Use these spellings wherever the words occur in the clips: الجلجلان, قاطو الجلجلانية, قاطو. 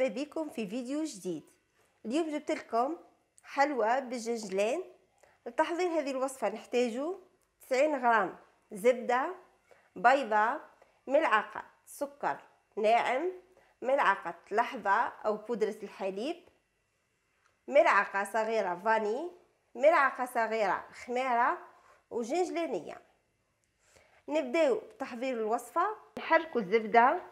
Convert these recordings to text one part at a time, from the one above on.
مرحبا بكم في فيديو جديد. اليوم جبت لكم حلوى بالجلجلان. لتحضير هذه الوصفه نحتاجو 90 غرام زبده، بيضه، ملعقه سكر ناعم، ملعقه لحبه او بودره الحليب، ملعقه صغيره فاني، ملعقه صغيره خميره وجنجلانيه. نبداو بتحضير الوصفه. نحركوا الزبده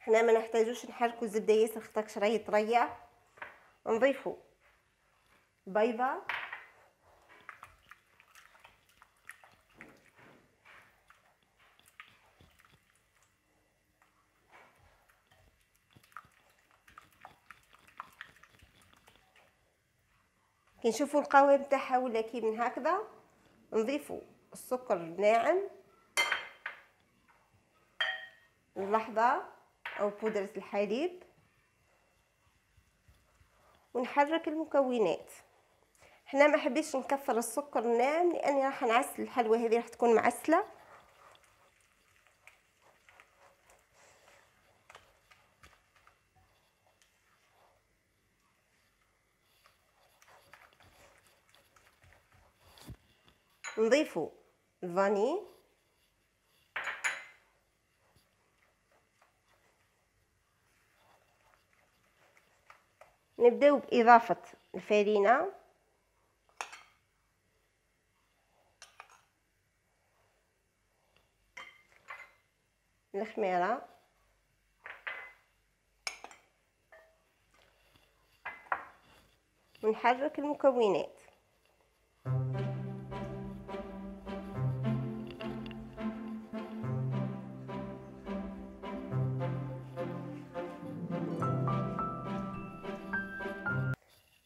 حنا ما نحتاجوش نحركوا الزبده ياسر خاطرش راهي طريه. نضيفوا بيضه كي نشوفوا القوام تاعها ولا كي من هكذا، نضيفوا السكر الناعم، اللحبه او بودرة الحليب، ونحرك المكونات. حنا ما حبيتش نكثر السكر الناعم لاني راح نعسل الحلوى، هذه راح تكون معسله. نضيفوا الفاني، نبداو باضافه الفارينه، الخميره، ونحرك المكونات.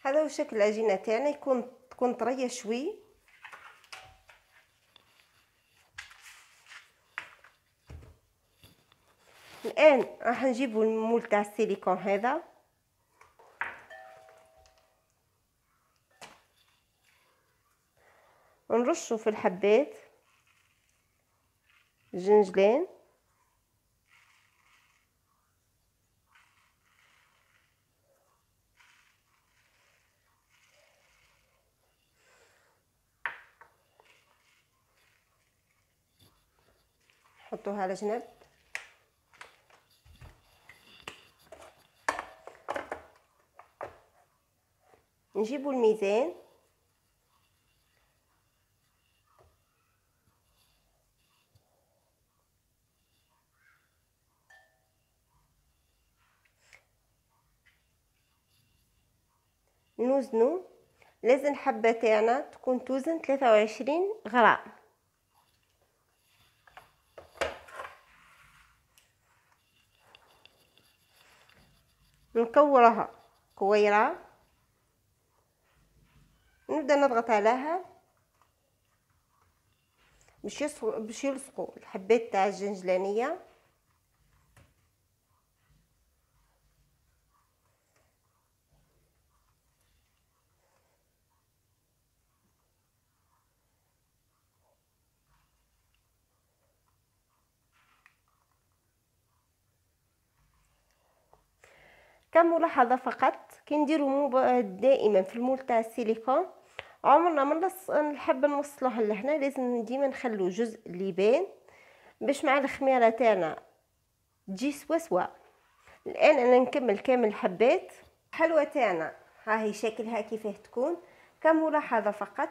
هذا هو شكل العجينه تاعنا، تكون طريه شوي. الان راح نجيبوا المول تاع السيليكون هذا، ونرشوا في الحبات الجنجلان، نحطوها على جنب. نجيبوا الميزان، نوزنوا. لازم الحبة تاعنا تكون توزن 23 غرام. نكورها كويره، نبدا نضغط عليها باش يلصقوا الحبات تاع الجنجلانيه. كملاحظة فقط، كي نديرو دائما في المول تاع السيليكون عمرنا ما نحب نوصلوه لهنا، لازم ديما نخلو جزء اللي يبان باش مع الخميره تاعنا تجي سوا سوا. الان انا نكمل كامل الحبات. الحلوى تاعنا هاهي شكلها كيفاه تكون. كملاحظة فقط،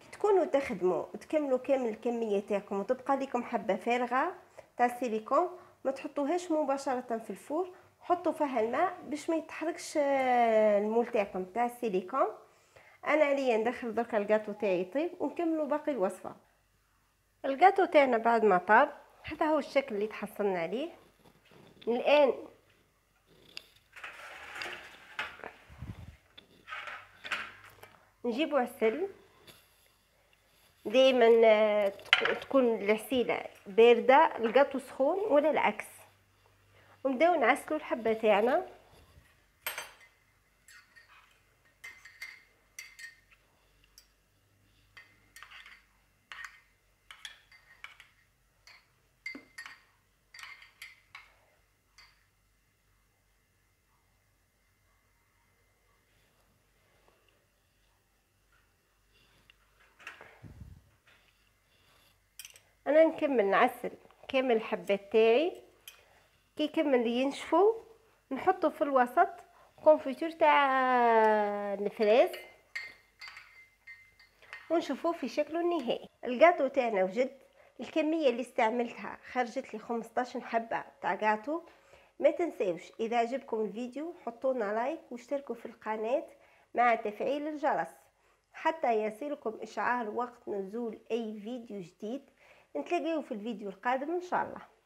كي تكونوا تخدموا تكملوا كامل الكميه تاعكم وتبقى لكم حبه فارغه تاع السيليكون، ما تحطوهاش مباشره في الفور، حطوا فيها الماء باش ما يتحرقش المول تاعكم تاع السيليكون. انا عليا ندخل دركا الكاطو تاعي يطيب ونكملوا باقي الوصفه. الكاطو تاعنا بعد ما طاب هذا هو الشكل اللي تحصلنا عليه. الان نجيبوا عسل، دائما تكون العسيله بارده الكاطو سخون ولا العكس، ونبداو نعسلو الحبه تاعنا. انا نكمل نعسل كامل الحبات تاعي. كي يكمل ينشفوا نحطه في الوسط كونفيتور تاع النفراز ونشوفوه في شكله النهائي. القاطو تاعنا وجد. الكميه اللي استعملتها خرجت لي 15 حبه تاع قاطو. ما تنساوش اذا عجبكم الفيديو حطونا لايك واشتركوا في القناه مع تفعيل الجرس حتى يصلكم اشعار وقت نزول اي فيديو جديد. نتلاقاو في الفيديو القادم ان شاء الله.